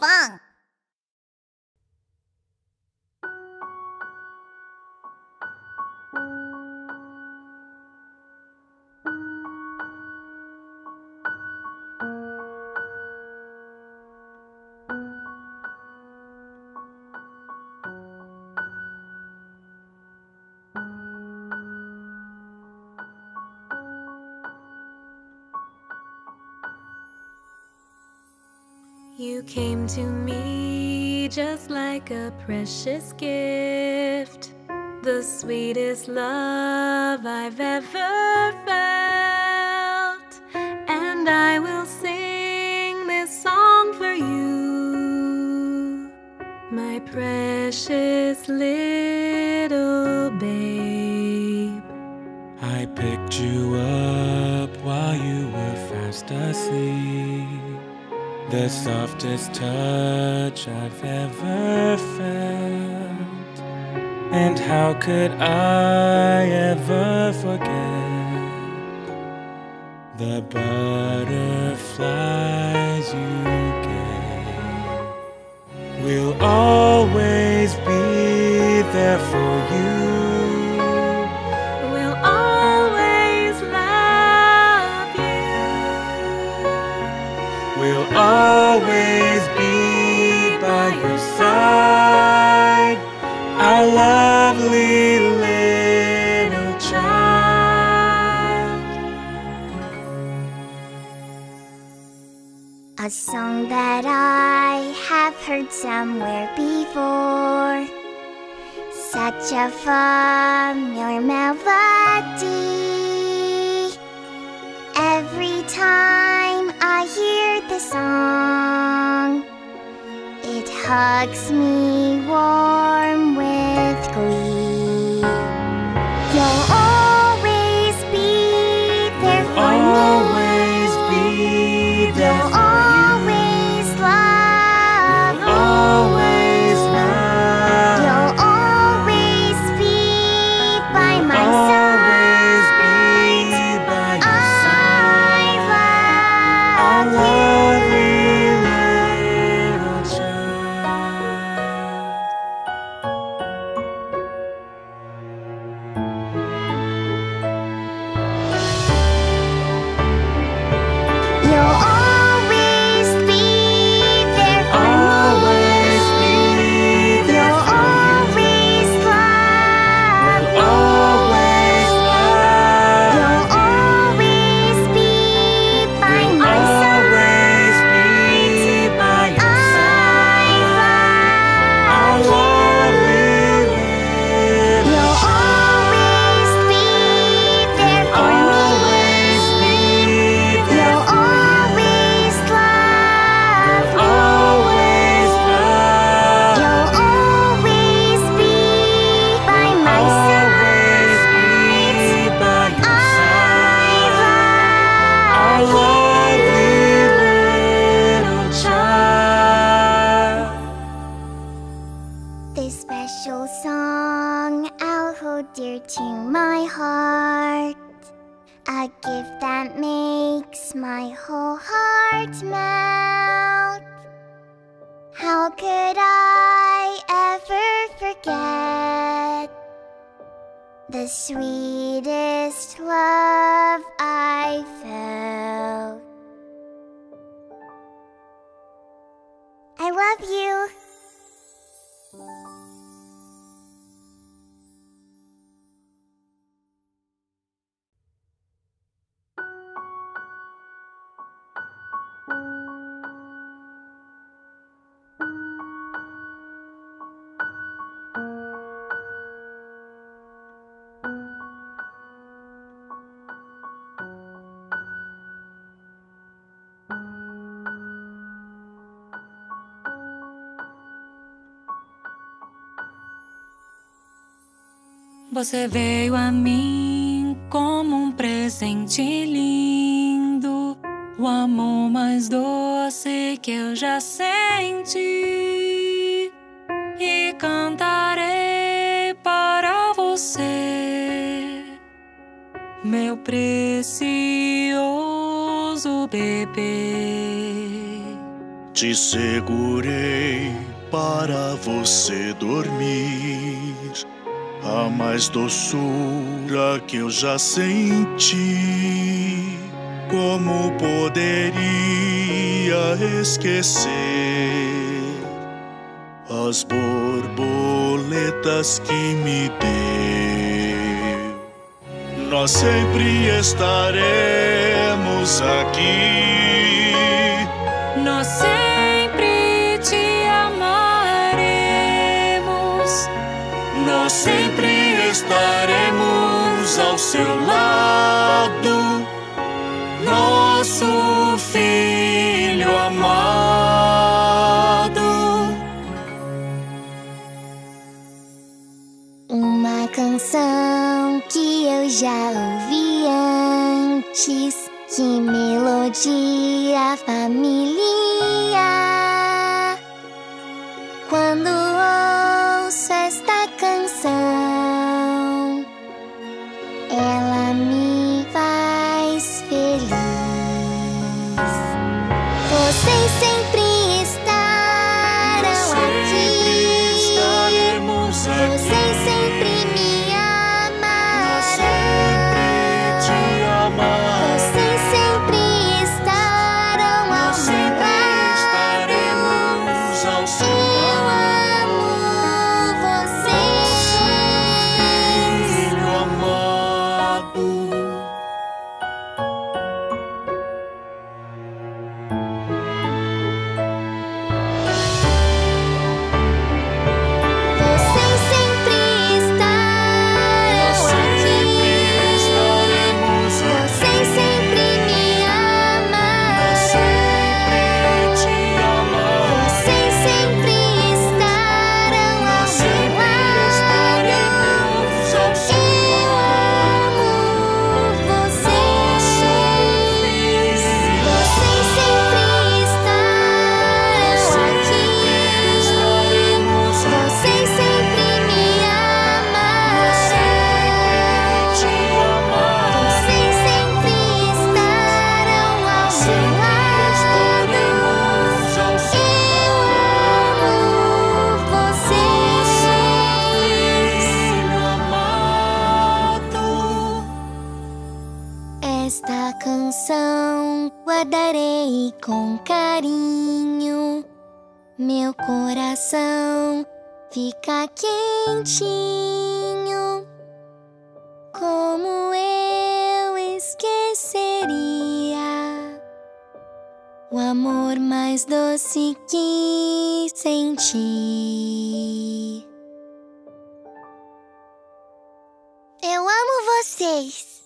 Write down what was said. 棒。You came to me just like a precious gift, the sweetest love I've ever felt, and I will sing this song for you, my precious little babe. I picked you up while you were fast asleep, the softest touch I've ever felt, and how could I ever forget the butterflies you gave? We'll always be there for you. We'll always be by your side, our lovely little child. A song that I have heard somewhere before, such a familiar melody. Every time I hear the song, it hugs me warm with glee. You'll always be there for me. Always be there. You'll always love me. Always love. You'll always be by my side. The sweetest love I felt. I love you. Você veio a mim como um presente lindo, o amor mais doce que eu já senti, e cantarei para você, meu precioso bebê. Te segurei para você dormir, a mais doçura que eu já senti. Como poderia esquecer as borboletas que me deu? Nós sempre estaremos aqui. Nós sempre te amaremos. Nós sempre estaremos ao seu lado. Nosso filho amado. Uma canção que eu já ouvi antes. Que melodia familiar. Quando ouço esta canção, ela me faz feliz. Vocês sempre estarão aqui. Vocês sempre me amarão. Vocês sempre estarão ao meu lado. Sempre estaremos ao seu lado. Eu amo vocês, filho amado. Esta canção guardarei com carinho. Meu coração fica quentinho. Como eu esqueceria o amor mais doce que senti. Eu amo vocês!